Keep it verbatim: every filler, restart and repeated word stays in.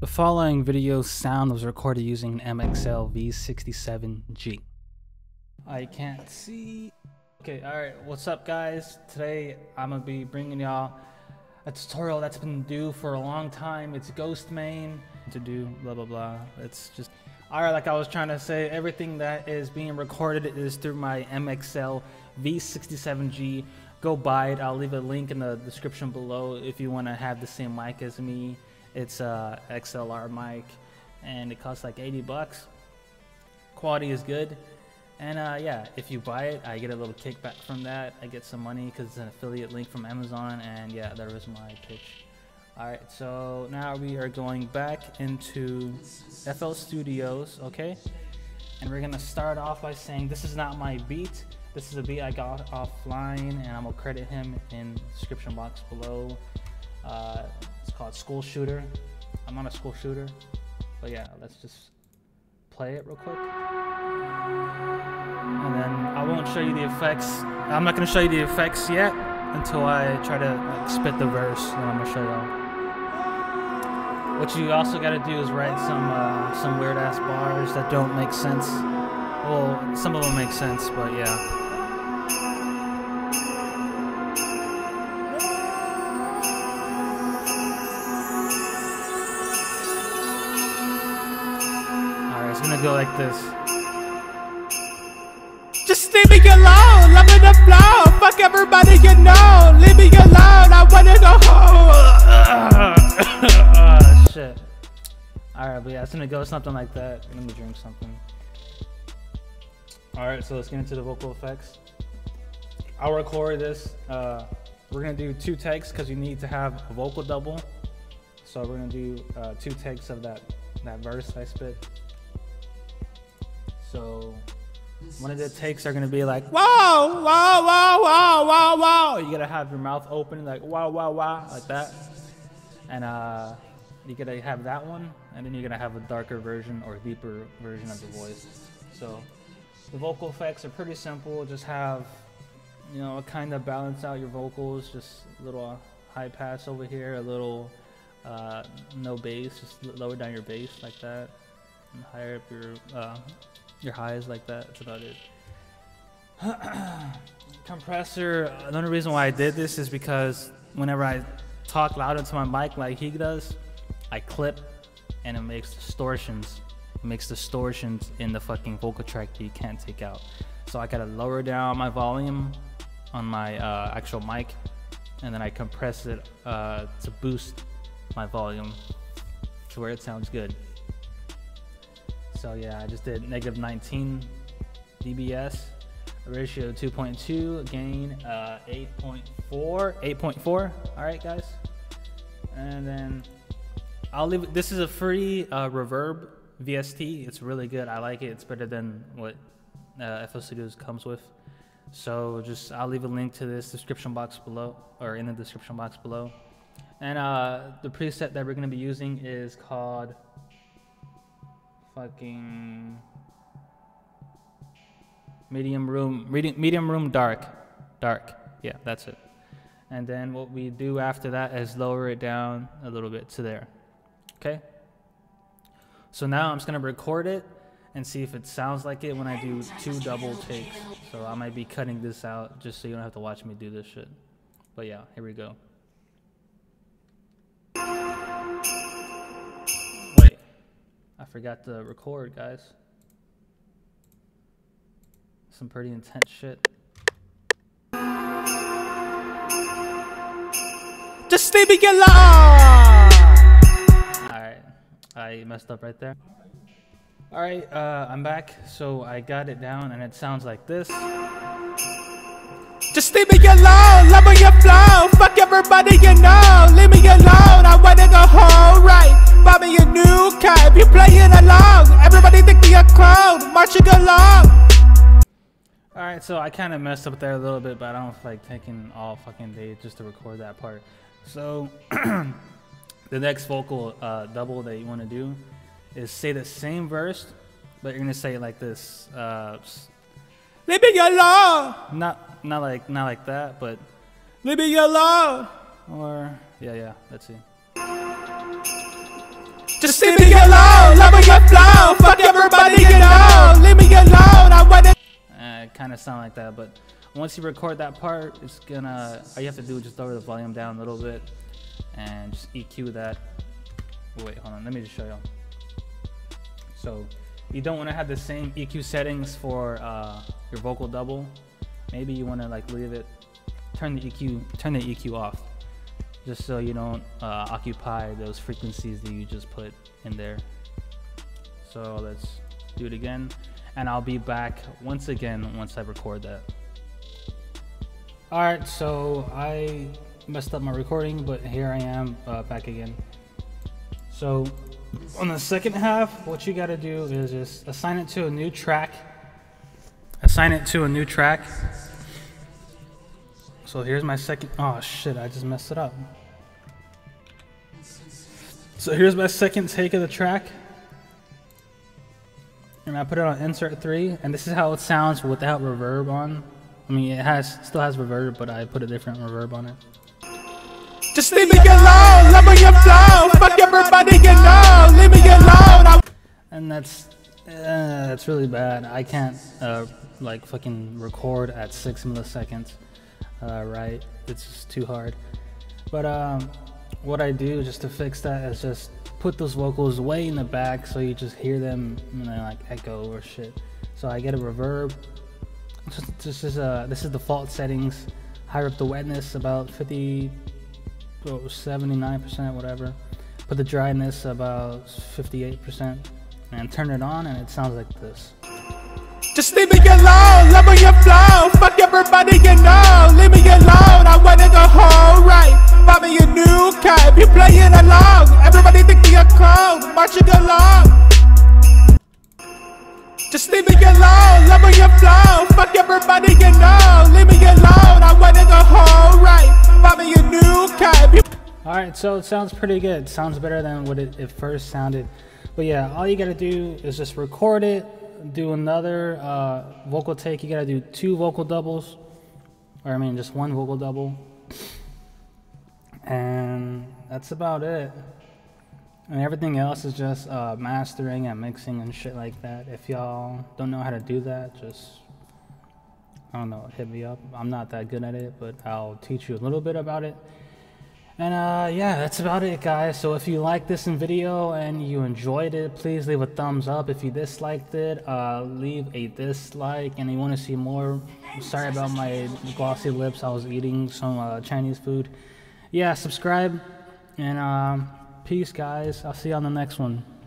The following video sound was recorded using an M X L V sixty-seven G. I can't see. Okay, alright, what's up guys? Today I'm gonna be bringing y'all a tutorial that's been due for a long time. It's GHOSTEMANE to do blah blah blah. It's just alright, like I was trying to say, everything that is being recorded is through my M X L V sixty-seven G. Go buy it. I'll leave a link in the description below if you want to have the same mic as me. It's a X L R mic and it costs like eighty bucks. Quality is good, and uh, yeah, if you buy it I get a little kickback from that. I get some money because it's an affiliate link from Amazon. And yeah, there was my pitch. Alright, so now we are going back into F L Studios, okay, and we're gonna start off by saying this is not my beat. This is a beat I got offline, and I'm gonna credit him in the description box below. Uh, it's called School Shooter. I'm not a school shooter, but yeah, let's just play it real quick. And then I won't show you the effects. I'm not gonna show you the effects yet until I try to like, spit the verse, and I'm gonna show y'all. What you also gotta do is write some uh, some weird ass bars that don't make sense. Well, some of them make sense, but yeah. It's gonna go like this. Just leave me alone, loving the flow. Fuck everybody you know. Leave me alone, I wanna go home. Oh, shit. Alright, but yeah, it's gonna go something like that. Let me drink something. Alright, so let's get into the vocal effects. I'll record this. Uh, we're gonna do two takes because you need to have a vocal double. So we're gonna do uh, two takes of that, that verse I spit. So one of the takes are gonna be like, wow, wow, wow, wow, wow, wow. You gotta have your mouth open like wow, wow, wow, like that. And uh, you gotta have that one, and then you're gonna have a darker version or deeper version of the voice. So the vocal effects are pretty simple. Just have, you know, kind of balance out your vocals. Just a little high pass over here, a little uh, no bass, just lower down your bass like that, and higher up your uh, your highs like that. That's about it. Compressor. Another reason why I did this is because whenever I talk loud into my mic like he does, I clip, and it makes distortions. It makes distortions in the fucking vocal track that you can't take out. So I gotta lower down my volume on my uh, actual mic, and then I compress it uh, to boost my volume to where it sounds good. So yeah, I just did negative nineteen D B S, ratio two point two, gain uh, eight point four, eight point four. All right, guys. And then I'll leave. This is a free uh, reverb V S T. It's really good. I like it. It's better than what uh, F L Studios comes with. So just I'll leave a link to this description box below, or in the description box below. And uh, the preset that we're gonna be using is called fucking medium room, medium room dark, dark. Yeah, that's it. And then what we do after that is lower it down a little bit to there. Okay. So now I'm just gonna record it and see if it sounds like it when I do two double takes. So I might be cutting this out just so you don't have to watch me do this shit. But yeah, here we go. I forgot to record, guys. Some pretty intense shit. Just leave me alone! Alright, I messed up right there. Alright, uh, I'm back. So I got it down and it sounds like this. Just leave me alone, love on your flow. Fuck everybody you know, leave me alone, I wanna go home, right? Buy me a new cap, you playing along. Everybody think we a clown, marching along. Alright, so I kind of messed up there a little bit, but I don't feel like taking all fucking day just to record that part. So, the next vocal uh, double that you want to do is say the same verse, but you're going to say it like this. Uh, Leave me alone! Not, not, like, not like that, but leave me alone! Or, yeah, yeah, let's see. Just leave me alone, let me get flown, fuck everybody get out, leave me alone, I wanna. Uh, it kinda sound like that, but once you record that part, it's gonna, all you have to do is just lower the volume down a little bit and just E Q that. Wait, hold on, let me just show y'all. So you don't want to have the same E Q settings for uh, your vocal double. Maybe you want to like leave it, turn the E Q, turn the E Q off, just so you don't uh, occupy those frequencies that you just put in there. So let's do it again, and I'll be back once again once I record that. All right, so I messed up my recording, but here I am uh, back again. So on the second half, what you gotta do is just assign it to a new track. Assign it to a new track. So here's my second, oh shit, I just messed it up. So here's my second take of the track. And I put it on insert three, and this is how it sounds without reverb on. I mean, it has still has reverb, but I put a different reverb on it. Just leave me alone, let me get flown, fuck everybody you know, leave me alone. And that's, uh, that's really bad. I can't, uh, like fucking record at six milliseconds, uh, right? It's just too hard. But um, what I do just to fix that is just put those vocals way in the back so you just hear them, you know, like echo or shit. So I get a reverb. This is uh this is default settings. Higher up the wetness about fifty, oh, seventy-nine percent, whatever. Put the dryness about fifty-eight percent, and turn it on, and it sounds like this. Just leave me alone, let me get flown, fuck everybody you know, leave me alone. I wanna go home, right? Buy me a new cap, you playing along. Everybody think me a clone, marching along. Just leave me alone, let me get flown, fuck everybody you know, leave me alone, I wanna go home, right, buy me a new cap. Alright, so it sounds pretty good, it sounds better than what it, it first sounded. But yeah, all you gotta do is just record it, do another uh, vocal take. You gotta do two vocal doubles, or I mean just one vocal double, and that's about it. And everything else is just uh, mastering and mixing and shit like that. If y'all don't know how to do that, just, I don't know, hit me up. I'm not that good at it, but I'll teach you a little bit about it. And uh, yeah, that's about it, guys. So if you like this in video and you enjoyed it, please leave a thumbs up. If you disliked it, uh, leave a dislike. And you want to see more, sorry about my glossy lips. I was eating some uh, Chinese food. Yeah, subscribe. And um... Uh, peace, guys. I'll see you on the next one.